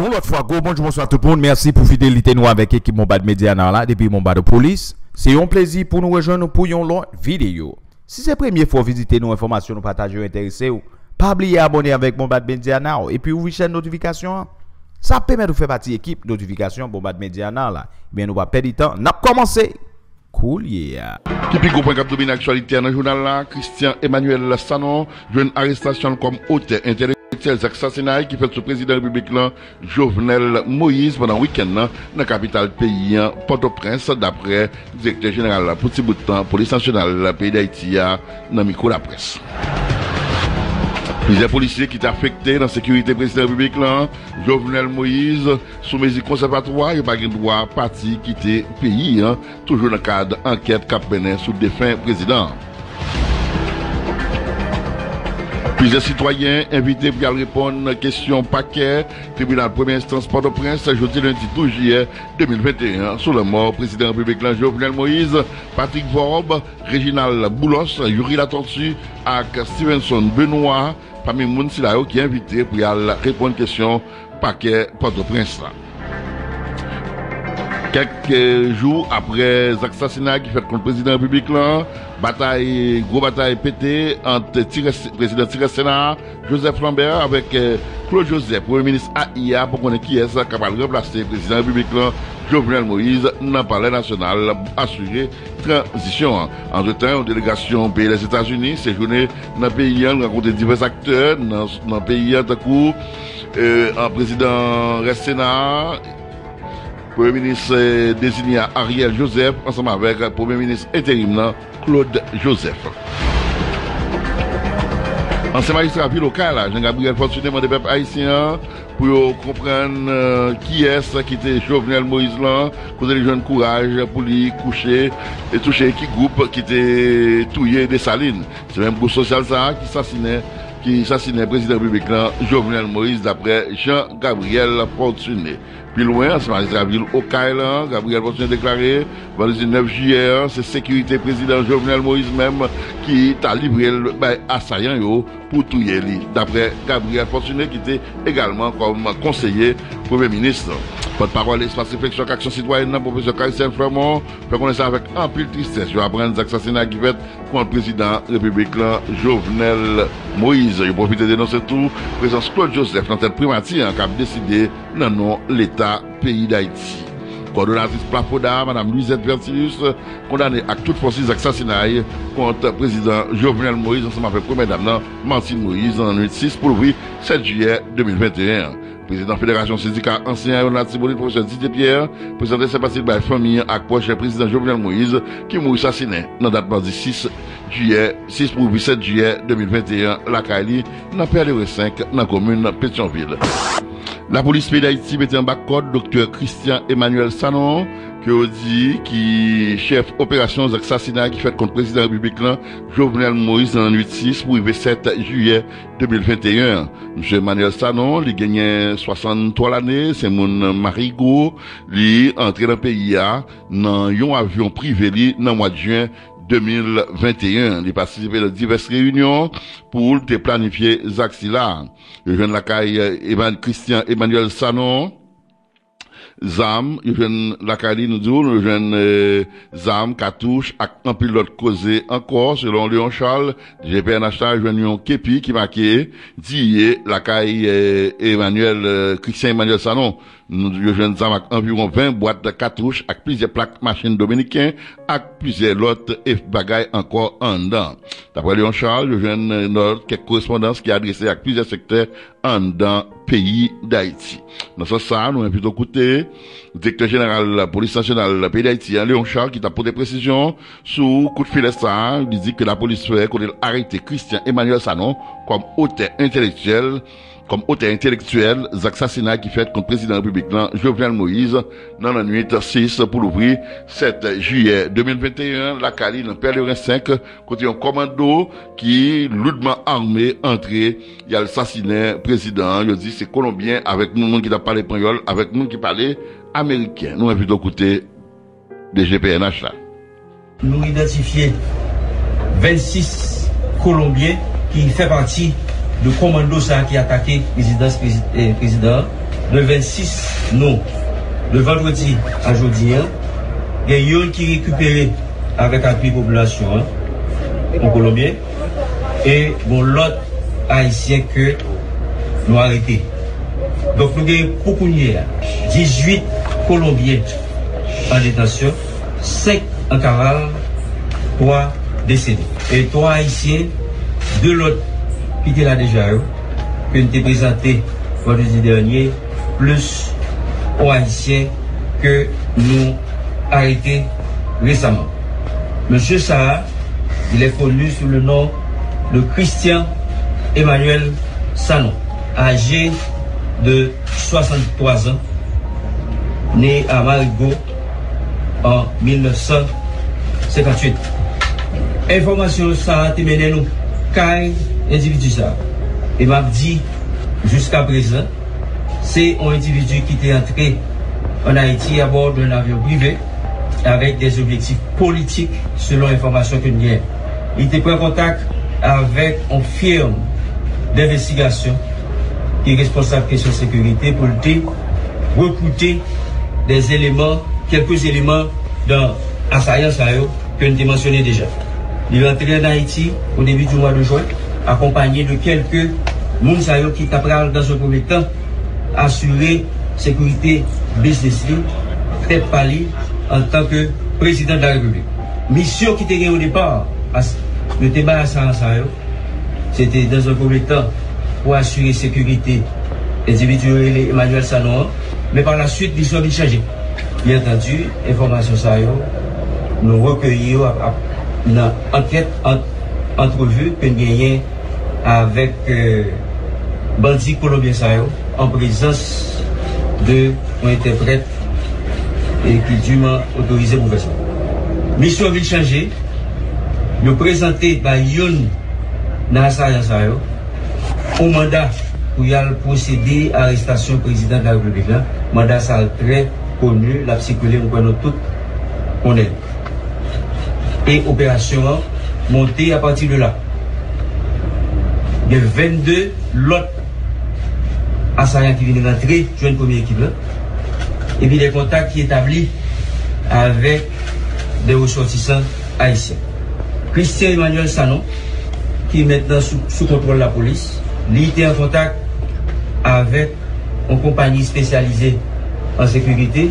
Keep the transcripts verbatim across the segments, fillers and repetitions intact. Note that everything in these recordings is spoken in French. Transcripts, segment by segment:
Yon l'autre fois, go, bonjour, bonsoir tout le monde. Merci pour fidélité nous avec l'équipe Mombad Media là, depuis Mombad de Police. C'est un plaisir pour nous rejoindre pour une longue vidéo. Si c'est la première fois visiter nos informations, nous partager intéressés, pas oublier abonner avec Mombad Media now. Et puis ouvrir chaîne notification. Ça permet de faire partie équipe notification Mombad Media now là. Bien nous va perdre du temps. N'a commencé. Cool, yeah. Typique point cap domine actualité dans le journal là, Christian Emmanuel Sanon, jeune arrestation comme auteur intéressé. Ces assassinats qui fait sous président républicain Jovenel Moïse pendant le week-end dans la capitale pays Port-au-Prince, d'après le directeur général pour ce bout de temps, police nationale pays d'Haïti, dans micro la presse. Plusieurs policiers qui étaient affectés dans la sécurité président républicain Jovenel Moïse, sous mesure conservatoire, il n'y a pas de droit parti quitter le pays, hein, toujours dans le cadre d'enquête cap mené sous défunt président. Plusieurs citoyens invités pour répondre à la question paquet, tribunal première instance Port-au-Prince, jeudi lundi douze juillet deux mille vingt et un, sous la mort président républicain Jovenel Moïse, Patrick Vorbe, Réginald Boulos, Yuri Latortu et Stevenson Benoît, parmi les gens qui sont invités pour répondre à la question paquet Port-au-Prince. Quelques jours après l'assassinat qui fait contre le président républicain, bataille, gros bataille pété entre le président Tiré Sénat, Joseph Lambert avec Claude Joseph, Premier ministre A I A, pour connaître qui est capable de remplacer le président républicain Jovenel Moïse dans le palais national pour assurer transition. Entre-temps, une délégation pays des États-Unis séjournée dans le pays, rencontré divers acteurs dans le pays, en cours, euh, un président reste Sénat, Premier ministre désigné Ariel Joseph, ensemble avec le Premier ministre intérim Claude Joseph. Ancien magistrat ville locale, Jean-Gabriel Fortuné, mon peuple haïtien, pour comprendre euh, qui est qui était Jovenel Moïse là, pour les jeunes courage, pour lui coucher et toucher qui groupe qui était touillé des salines. C'est même groupe social ça qui assassinait, qui assassinait le président républicain Jovenel Moïse d'après Jean-Gabriel Fortuné. Plus loin, c'est magistrat ville Okaïla, Gabriel Fortuné déclaré, vendredi neuf juillet, c'est sécurité président Jovenel Moïse même qui t'a livré le ben, assaillant yo, pour tout y aller, d'après Gabriel Fortuné qui était également comme conseiller Premier ministre. Porte-parole espace réflexion action citoyenne, professeur Christian Fremont, fait connaître avec un peu de tristesse, je apprends les assassinats qui fait contre le président républicain Jovenel Moïse. Il profite de dénoncer tout, présence Claude Joseph, dans tête primatie, qui a décidé non non l'État pays d'Haïti. Coordonnatrice Plafoda, Mme Louisette Vertilus, condamnée à toutes forces d'assassinat contre le président Jovenel Moïse, ensemble avec Première Dame Martine Moïse, en deux mille six, pour le sept juillet deux mille vingt et un. Président Fédération Syndicat Ancien, Yonat Simoni, professeur Didier Pierre, présenté ses parties de la famille à quoi le président Jovenel Moïse, qui mourit assassiné dans la date du six juillet, six pour sept juillet deux mille vingt et un, la Cali, dans P L R cinq, dans la commune Pétionville. La police pays d'Haïti mettait en bas code docteur Christian Emmanuel Sanon, qui dit qui chef opération d'assassinat qui fait contre le président républicain Jovenel Moïse en huit six pour le sept juillet deux mille vingt et un. Monsieur Emmanuel Sanon, il gagnait soixante-trois l'année, c'est mon marigot, il entré dans le pays dans un avion privé dans le mois de juin deux mille vingt et un. Il participait à diverses réunions pour planifier Zaxila. Le jeune Lacaille Christian Emmanuel Sanon, Zam, le jeune Lacaille Ndour, le jeune Zam, Katouche, un pilote causé encore, selon Léon Charles, G P N H, le jeune Képi qui marquait, dit Lacaille Emmanuel, Christian Emmanuel Sanon. Nous jeunes avons environ vingt boîtes de cartouches avec plusieurs plaques machines dominicaines avec plusieurs autres bagailles encore en dedans. D'après Léon Charles, le jeune note quelques correspondances qui est adressée à plusieurs secteurs en dedans pays d'Haïti. Dans ce sens, nous avons plutôt écouté le directeur général de la police nationale du pays d'Haïti, Léon Charles, qui t'a apporté des précisions sur coup de filet ça. Il dit que la police fait qu'on a arrêté Christian Emmanuel Sanon comme auteur intellectuel comme auteur intellectuel, les assassinats qui fait contre le président républicain Jovenel Moïse dans la nuit six pour l'ouvrir sept juillet deux mille vingt et un, la Cali dans P L R cinq, côté un commando qui lourdement armé entré, il a assassiné le président, il dit c'est Colombien avec nous, monde qui t'a parlé espagnol, avec nous qui parlait américain. Nous invitons écouter des G P N H là. Nous identifions vingt-six Colombiens qui font partie le commando ça qui a attaqué présidence président le vingt-six, non, le vendredi à jeudi, il y a un qui récupéré avec appui population en Colombien et bon, l'autre haïtien que nous arrêté. Donc nous avons beaucoup dix-huit Colombiens en détention, cinq en cavale, trois décédés. Et trois haïtiens, deux l'autre qui étaient là déjà, que nous avons présenté vendredi dernier, plus aux haïtiens que nous arrêtés récemment. Monsieur Sarah, il est connu sous le nom de Christian Emmanuel Sanon, âgé de soixante-trois ans, né à Marigot en mille neuf cent cinquante-huit. Information ça te mène nous quatre individus ça. Et m'a dit jusqu'à présent, c'est un individu qui était entré en Haïti à bord d'un avion privé avec des objectifs politiques selon l'information que nous avons. Il était pris en contact avec une firme d'investigation qui est responsable de la question de sécurité pour recruter des éléments, quelques éléments dans l'assaillance que nous avons mentionné déjà. Il est entré en Haïti au début du mois de juin, accompagné de quelques gens qui t'apprennent dans un premier temps assurer sécurité business league, tête pali en tant que président de la République. Mission qui était gagnée au départ, le débat à Sansao, c'était dans un premier temps pour assurer sécurité individuelle et Emmanuel Sanon, mais par la suite, ils sont changés. Bien entendu, information Sayo, nous recueillons une enquête, entrevue que nous gagnons avec euh, bandit colombien Sayo en présence de interprètes et qui dûment autorisé pour faire ça. Mission ville changée, nous présenter par Yon Nassayassayo au mandat pour y aller procéder à l'arrestation du président de la République. Mandat ça très connu, la circulée, on connaît tout, on est. Et opération montée à partir de là. Il y a vingt-deux lots assaillants qui viennent d'entrer, joint première équipe là. Et puis des contacts qui établis avec des ressortissants haïtiens. Christian Emmanuel Sanon, qui est maintenant sous, sous contrôle de la police, il était en contact avec une compagnie spécialisée en sécurité,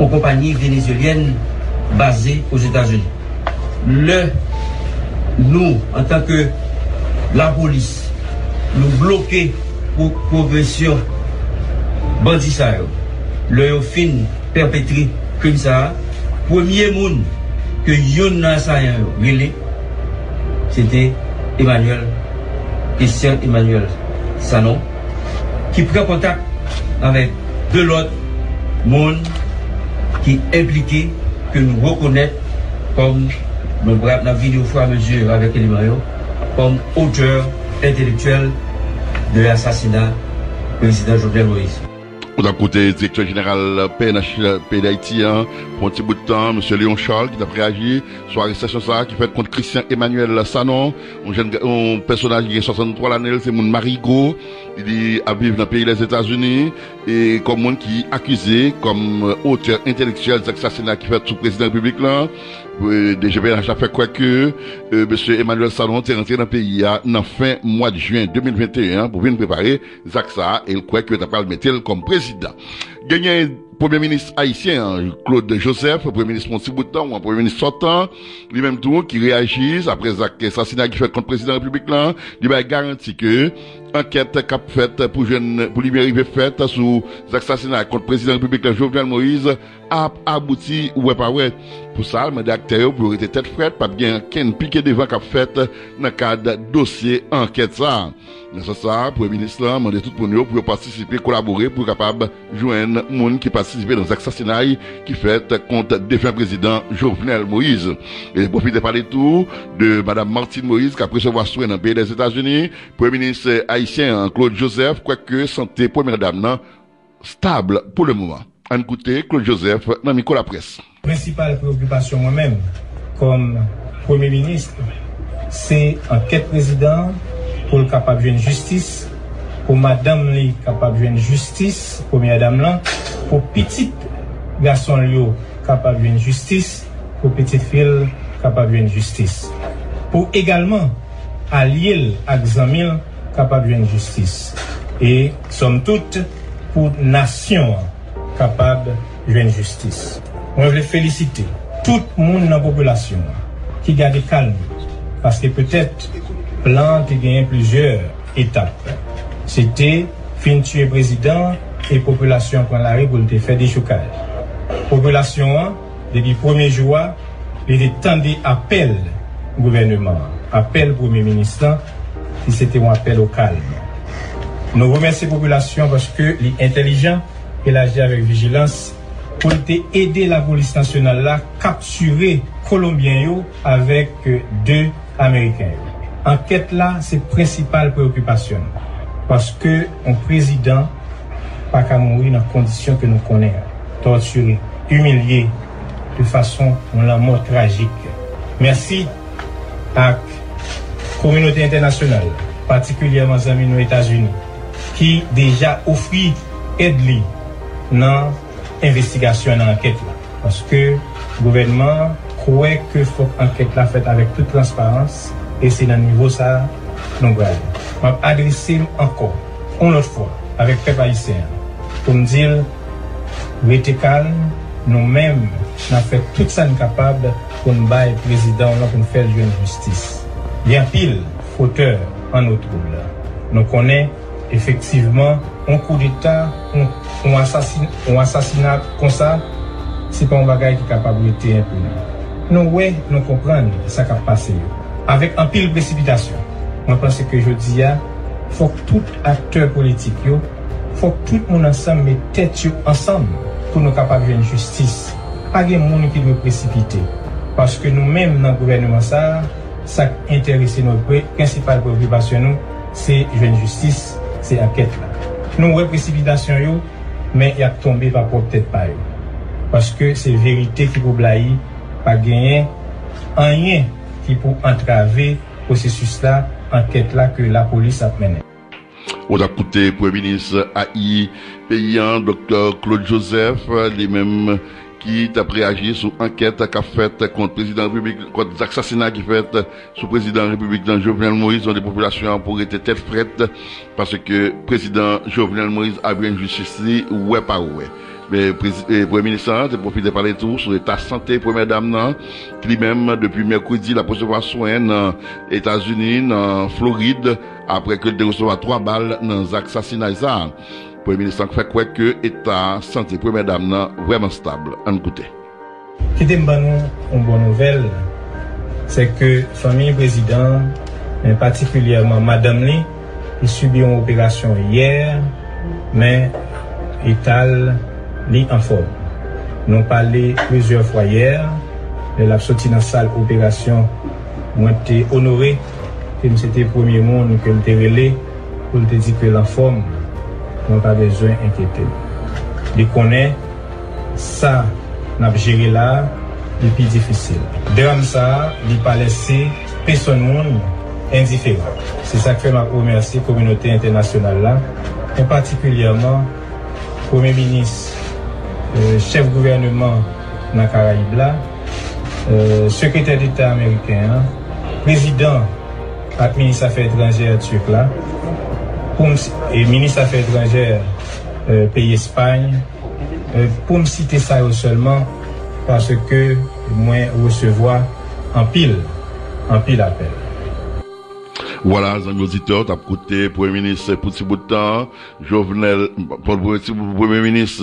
une compagnie vénézuélienne basée aux États-Unis. Le, nous, en tant que la police, nous bloquons pour progression bandit Sahel. Le fin perpétré comme ça, premier monde que yon n'a sa relé, c'était Emmanuel, Christian Emmanuel Sanon, qui prend contact avec de l'autre monde qui est impliqué, que nous reconnaissons comme, nous la vidéo fois à mesure avec Elimario, comme auteur intellectuel de l'assassinat du président Jovenel Moïse. On a écouté le directeur général P N H Pays d'Haïti, pour un petit bout de temps, M. Léon Charles, qui a réagi sur l'arrestation qui fait contre Christian Emmanuel Sanon, un jeune un personnage qui a soixante-trois l'année, c'est mon Marigot, il a vécu dans le pays des États-Unis, et comme monde qui est accusé comme auteur intellectuel des assassinats qui fait sous le président de la République là. D G P N H a fait quoi que euh, M. Emmanuel Sanon est rentré dans le pays à la fin mois de juin deux mille vingt et un pour venir préparer Zaxa et il croit que d'après le mettre comme président. Gagné Premier ministre haïtien, Claude Joseph, Premier ministre Monsiboutan ou un Premier ministre sortant, lui-même tout, qui réagissent après l'assassinat qui fait contre le président de la République là, il va garantir que enquête cap faite pour jeune, pour libérer faite sous l'assassinat contre le président de la République là, Jovenel Moïse, a abouti ou pas ouais. Pour ça, le d'acteur pour être tête frette, pas bien qu'un piqué devant cap fait dans le cadre dossier enquête ça. Mais ça, ça, Premier ministre là, demandé tout pour nous, pour participer, collaborer, pour capable joindre monde qui participe dans l'assassinat qui fait contre défunt président Jovenel Moïse. Et profite de parler tout de Madame Martine Moïse, qui a recevoir soin dans le pays des États-Unis, Premier ministre haïtien Claude Joseph, quoique santé première dame non, stable pour le moment. En écoutez Claude Joseph dans micro la presse. Principale préoccupation moi-même comme Premier ministre, c'est enquête président pour le capable de justice pour madame li capable de justice, première dame là, pour petit garçon li capable de justice, pour petite fille capable de justice. Pour également allier l'examen capable de justice. Et somme toute pour nation capable de justice. Je voulais féliciter tout le monde dans la population qui garde calme parce que peut-être plan qui gagne plusieurs étapes. C'était fin tuer président et population prend la rue pour te faire des chocages. Population, depuis le premier jour, il attendait appel au gouvernement, appel au premier ministre, qui c'était un appel au calme. Nous remercions la population parce que l'intelligent et l'agir avec vigilance pour aider la police nationale à capturer Colombiens avec deux Américains. Enquête là, c'est principale préoccupation. Parce que un président n'a pas mourir dans les conditions que nous connaissons. Torturé, humilié, de façon à la mort tragique. Merci à la communauté internationale, particulièrement aux amis aux États-Unis, qui déjà offrit aide dans l'investigation dans l'enquête. Parce que le gouvernement croit que l'enquête soit faite avec toute transparence et c'est dans le niveau ça. Donc voilà, je vais adresser encore, une autre fois, avec le peuple haïtien, pour me dire, restez calme, nous-mêmes, nous avons fait tout ça nous capable pour nous battre le président, pour nous faire de justice. Il y a pile, fauteur en nos troubles. Nous connaissons effectivement un coup d'État, un, un, assassin, un assassinat comme ça, ce n'est pas un bagage qui est capable d'être impuni. Nous, oui, nous comprenons ce qui a passé. Avec un pile de précipitation. Je pense que je dis, il faut que tout acteur politique, il faut que tout le monde ensemble mette tête ensemble pour nous capables de faire une justice. Pas de monde qui doit précipiter. Parce que nous-mêmes, dans le gouvernement, ça, ça intéresse nos principales préoccupations, c'est une justice, c'est l'enquête. Nous avons une précipitation, mais il a tombé par propre tête. Parce que c'est la vérité qui peut blâmer, pas gagner, rien qui peut entraver le processus-là. Enquête là que la police a menée. On a écouté Premier ministre Haïti paysan docteur Claude Joseph, les mêmes qui t'a réagi sur enquête qu'a faite contre président République, contre l'assassinat qui fait sous président République dans Jovenel Moïse, dont les populations pourraient être tête prête parce que président Jovenel Moïse avait une justice ouais pas ouais. Mais le Premier ministre, j'ai profité de parler tout sur l'état santé, Première Dame, qui lui-même, depuis mercredi, la recevoir soin dans les États-Unis, en Floride, après que de recevoir trois balles dans l'assassinat. Le Premier ministre fait quoi que l'état santé, Première Dame, vraiment stable. En écoutez. Ce qui est une bonne nouvelle, c'est que la famille président, mais particulièrement Madame Lee, il subit une opération hier, mais l'état ni en forme. Nous parlé plusieurs fois hier, la sortie dans la salle opération, nous été honoré que c'était le premier monde que nous avons relé pour te dire que la forme, nous n'avons pas besoin d'inquiéter. Nous connaissons ça, nous avons géré là, le plus difficile. Derrière ça, nous n'avons pas laissé personne monde indifférent. C'est ça que je remercie la communauté internationale là, et particulièrement le Premier ministre. Euh, chef gouvernement dans les Caraïbes, euh, secrétaire d'État américain, hein, président et ministre des Affaires étrangères turc, là, et ministre des Affaires étrangères euh, pays Espagne, euh, pour me citer ça seulement parce que moi recevoir en pile, en pile appel. Voilà, amis auditeurs, t'as écouté Premier ministre pour petit bout de temps, Jovenel, Premier ministre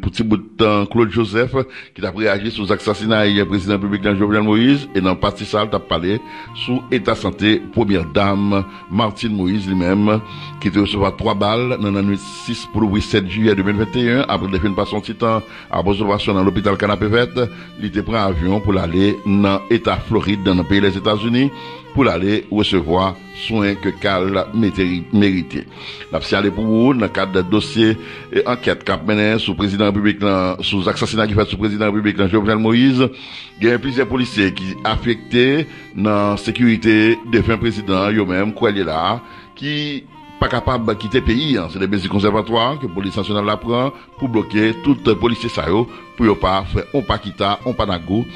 pour petit bout de temps, Claude Joseph, qui t'a réagi sur l'assassinat du président public dans Jovenel Moïse, et dans Parti Sal, t'as parlé sous état santé, première dame, Martine Moïse lui-même, qui te recevoir trois balles dans la nuit six pour le sept juillet deux mille vingt et un, après le fin de passer petit temps, à observation dans l'hôpital Canapé Verte, il était pris un avion pour aller dans l'État Floride, dans le pays des États-Unis, pour aller recevoir soins que Cal méritait. Nous avons allé pour vous, dans le cadre d'un dossier et enquête qui a mené sous président République, sous l'assassinat qui fait sous président République, dans Jovenel Moïse. Il y a plusieurs policiers qui affectés dans la sécurité des fins présidents, eux-mêmes, quoi, il est là, qui pas capable de quitter le pays. C'est des mesures conservatoires que la police nationale apprend pour bloquer toute les policiers pour ne pas faire un pas quitter, un pas d'agout,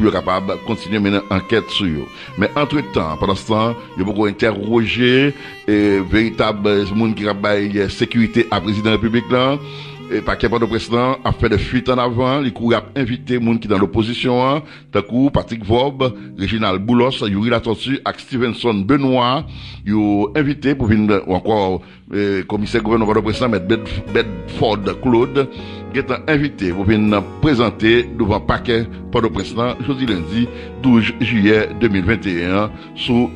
pour capable de continuer mener enquête sur eux. Mais entre-temps, pendant ce temps, il y a beaucoup interrogé et véritable monde qui travaille sécurité à président de la République là. Et par quel point de président a fait des fuites en avant, les cours a invité moun qui dans l'opposition, d'un coup, Patrick Vob, Réginald Boulos, Yuri Latortue, et Stevenson Benoît, ils ont invité pour venir, ou encore, euh, commissaire gouvernement de président, M. Bedford Claude, qui est invité pour venir présenter devant paquet point de président, jeudi lundi, douze juillet deux mille vingt et un, sous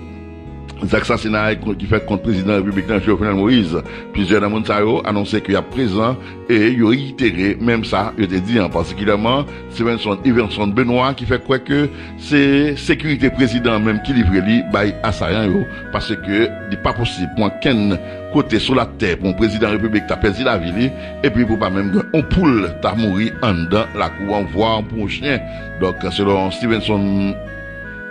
les assassinats qui fait contre le président républicain Jovenel Moïse. Plusieurs d'entre eux annoncé qu'il y a présent et ils ont réitéré même ça, je te dis en particulièrement Stevenson Iverson Benoît qui fait quoi que c'est sécurité président même qui livre lui by assaillant parce que n'est pas possible pour qu'un côté sur la terre pour un président république t'a perdu la ville et puis pour pas même on poule t'a mouru en dedans la cour en voir pour un chien. Donc selon Stevenson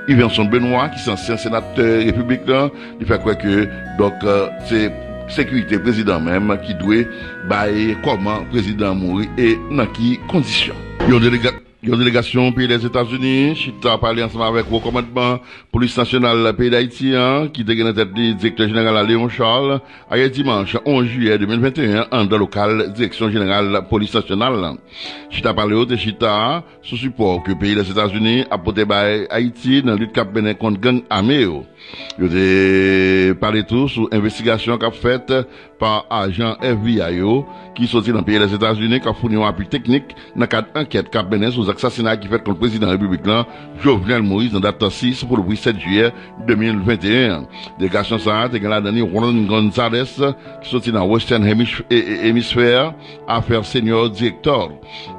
Iverson Benoît, qui est ancien sénateur républicain, il fait croire que donc euh, c'est sécurité président même qui doit bailler comment président mourir et dans quelles conditions. Une délégation pays des États-Unis, Chita a parlé ensemble avec le commandement police nationale pays d'Haïti, qui était en tête du directeur général Léon Charles, a dimanche onze juillet deux mille vingt et un, en dans local direction générale police nationale. Chita a parlé de Chita, sous support que pays des États-Unis a porté Haïti dans la lutte cap mené contre gang armé. Je parlé tout sur investigation qu'a faite par agent F B I qui sorti dans le pays des États-Unis, qui a fourni un appui technique dans le cadre d'enquête cap mené sur assassinat qui fait contre le président républicain Jovenel Moïse en date six pour le sept juillet deux mille vingt et un. Délégation ça, c'est la dernière Ron Gonzalez qui sortit dans Western Hemisphere, affaire senior directeur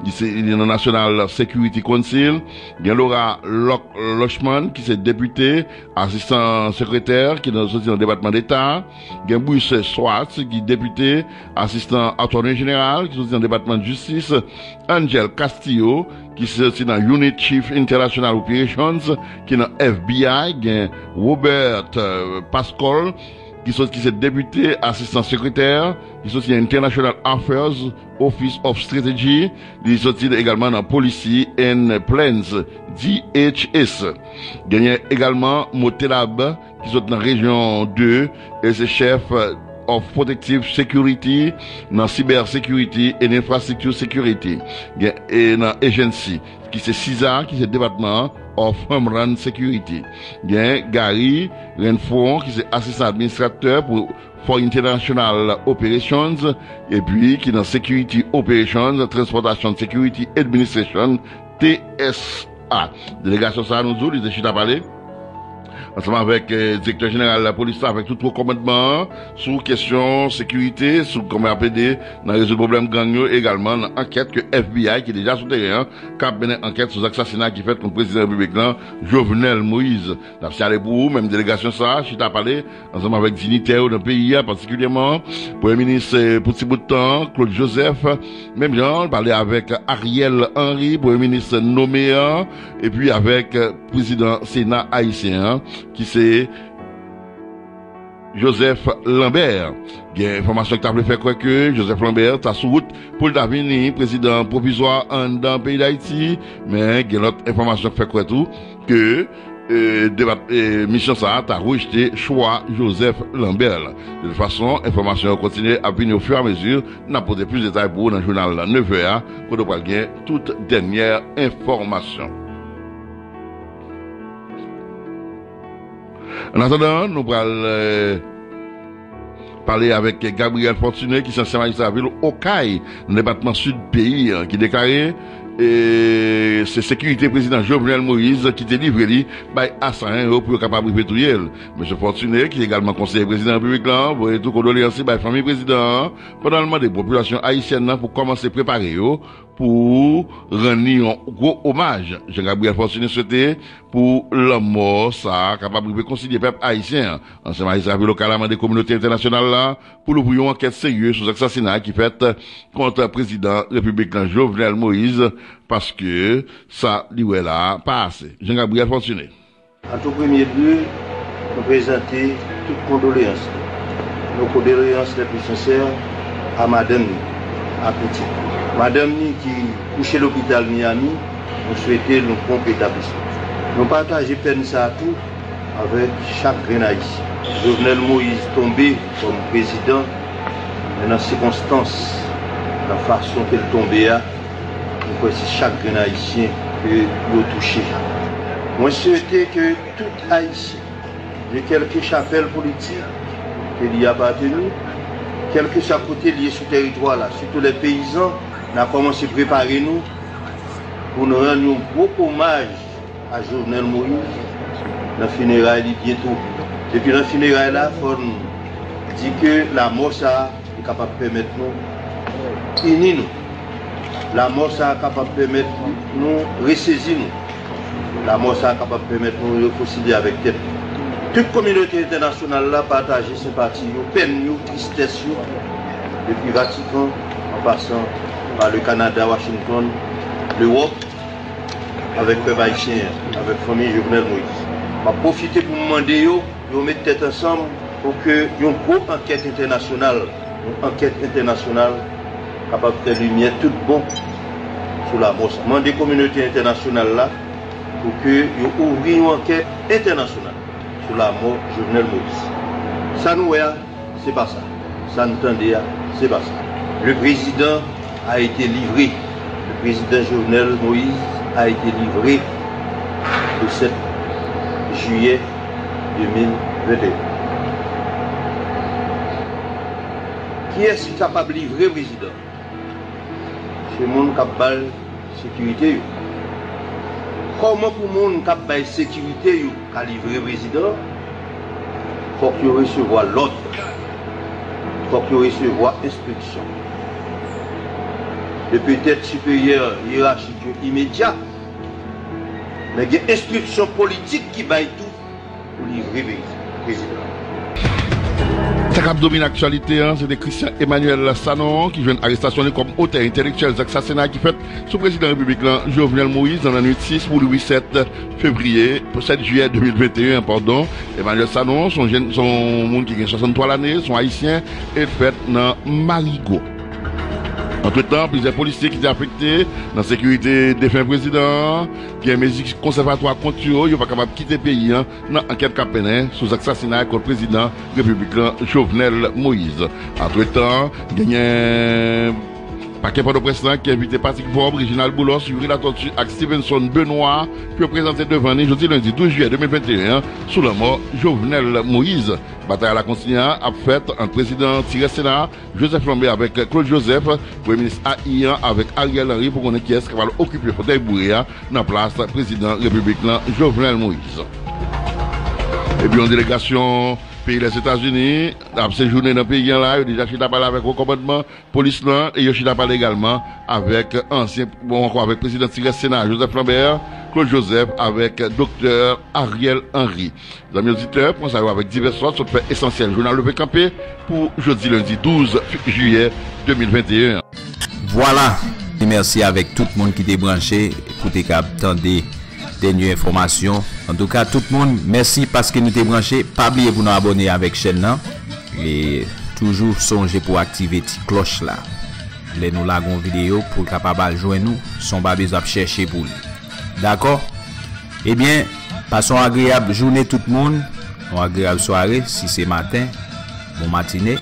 du National Security Council. Il y a Laura Lochman qui est députée, assistant secrétaire qui est dans le département d'État. Il y a Bruce Swartz qui est député, assistant attorney général qui est dans le département de justice. Angel Castillo qui c'est dans Unit Chief International Operations, qui est dans F B I, Robert euh, Pascal, qui est député, assistant secrétaire, qui est International Affairs, Office of Strategy, qui est également dans Policy and Plans, D H S. Gagné également Motelab, qui est dans Région deux, et c'est chef of Protective Security, dans Cybersecurity et Infrastructure Security, et dans Agency, qui c'est C I S A, qui c'est Department of Homeland Security. Bien, Gary Renfron, qui c'est assistant administrateur pour for International Operations, et puis qui est dans Security Operations, Transportation Security Administration, T S A. Délégation ça nous dit, les Chita parler ensemble avec le directeur général de la police, avec tout le commandement, sous question sécurité, sous comment appeler, dans les problèmes gagnants, également, dans l'enquête que F B I, qui est déjà sous terrain, qui a mené enquête sur l'assassinat qui fait contre le président républicain, Jovenel Moïse. Dans ce pour même délégation ça, Chita parlé, ensemble avec dignitaires dans le pays, particulièrement, Premier ministre, pour petit bout de temps, Claude Joseph, même genre, parlé avec Ariel Henry, Premier ministre nommé, et puis avec président Sénat haïtien, qui c'est Joseph Lambert. Il y a une information que tu as fait quoi que Joseph Lambert est sous route pour devenir président provisoire dans le pays d'Haïti. Mais il y a une autre information qui fait quoi tout que Euh, débat, euh, mission ça a rejeté choix Joseph Lambert. De toute façon, information continue à venir au fur et à mesure. On a posé plus de détails pour vous dans le journal neuf heures pour nous parler toute dernière information. En attendant, nous allons euh, parler avec Gabriel Fortuné, qui est ancien magistrat à la ville Okaï, dans le département sud-pays, qui déclarait et c'est sécurité président Jovenel Moïse qui délivre lui par assassin pour capable de tuer. Monsieur Fortuné, qui est également conseiller président public là, vous tout condoléances par famille président, pendant le moment des populations haïtiennes pour commencer à préparer pour rendre un gros hommage. Jean-Gabriel Fortuné souhaitait pour la mort, ça, capable de réconcilier le peuple haïtien. En ce moment, il s'agit localement des communautés internationales là, pour l'ouvrir une enquête sérieuse sur l'assassinat qui fait contre le président républicain Jovenel Moïse, parce que ça, lui, est là, pas assez. Jean-Gabriel Fortuné. En tout premier lieu, nous présenter toutes condoléances. nos condoléances les plus sincères à madame, à petit. Madame qui couchait l'hôpital Miami, nous souhaitons nous prompt établissement. Nous partageons peine ça à tout avec chaque Grenadien. Jovenel Moïse tombé comme président, mais dans les circonstances, la façon qu'elle tombait, nous voici chaque Grenadien que nous touchons. Nous souhaitons que tout Haïtien, de quelque chapelle politique, qu'il y a appartenu, quel que soit côté lié sur le territoire, là, surtout les paysans, nous avons commencé à préparer nous pour nous rendre un gros hommage à Jovenel Moïse. La funéraille est bientôt. Depuis la funéraille, là, on dit que la mort ça, est capable de permettre nous unir nous. La mort ça, est capable de permettre nous ressaisir nous. La mort ça, est capable de permettre nous reconcilier avec tête. Toute communauté internationale là partage sympathie, peine, tristesse, depuis le Vatican, en passant par le Canada, Washington, l'Europe, avec le peuple haïtien, avec la famille Jovenel Moïse. Je profite pour demander de mettre tête ensemble pour que une grosse enquête internationale, une enquête internationale capable de faire lumière tout bon sur la bosse. Je demande à la communauté internationale là pour que vous ouvriez une enquête internationale. La mort Jovenel Moïse. Ça nous c'est pas ça. Ça nous tendait, c'est pas ça. Le président a été livré. Le président Jovenel Moïse a été livré le sept juillet deux mille vingt-deux. Qui est-ce qui est capable de livrer le président? C'est le monde qui a balle sécurité. Comment pour le monde qui a la sécurité à livrer le président, il faut qu'il reçoive l'ordre, il faut qu'il reçoive l'instruction. Et peut-être supérieur hiérarchique immédiat, mais il y a une instruction politique qui baille tout pour livrer le président. Ça cap domine l'actualité, hein, c'était Christian Emmanuel Sanon qui vient d'arrestation comme auteur intellectuel d'assassinat qui fait sous président républicain là, Jovenel Moïse dans la nuit six pour le sept février, sept juillet deux mille vingt et un, pardon. Emmanuel Sanon, son jeune, son monde qui a soixante-trois l'année, son haïtien, est fait dans Marigot. Entre-temps, plusieurs policiers qui étaient affectés dans la sécurité des fins présidents, qui ont musique conservatoire contre eux, ils ne sont pas capables de quitter le pays dans l'enquête Capenin sous assassinat contre le président républicain Jovenel Moïse. Entre-temps, il y a paquet de presse qui a invité Patrick Vaub, Réginald Boulos, Yuri Latortue et Stevenson Benoît, puis présenté devant nous jeudi lundi douze juillet deux mille vingt et un sous la mort Jovenel Moïse. Bataille à la consignat a faite entre président Tiré Sénat, Joseph Lambert avec Claude Joseph, Premier ministre Haïtien avec Ariel Henry pour qu'on ait qui est-ce qui va occuper le fauteuil bourréa dans la place président républicain Jovenel Moïse. Et puis en délégation pays des États-Unis, a séjourné dans le pays là, il a déjà chita parlé avec le commandement police là, et il a chita parlé également avec ancien, bon encore avec président Tiré Sénat, Joseph Lambert, Claude Joseph avec docteur Ariel Henry. Les amis auditeurs, pour savoir avec diverses sortes, sont fait essentiel. Journal Levé Campé pour jeudi lundi douze juillet deux mille vingt et un. Voilà, et merci avec tout le monde qui était branché pour tes attendez des nouvelles informations. En tout cas, tout le monde, merci parce que nous t'es branché. Pas oublier pour nous abonner avec chaîne là. Et toujours songer pour activer cette cloche là. Les nous lagons vidéo pour capable joindre nous, son pas besoin chercher pour lui. D'accord? Eh bien, passons une agréable journée tout le monde. Une agréable soirée si c'est matin. Bon matinée.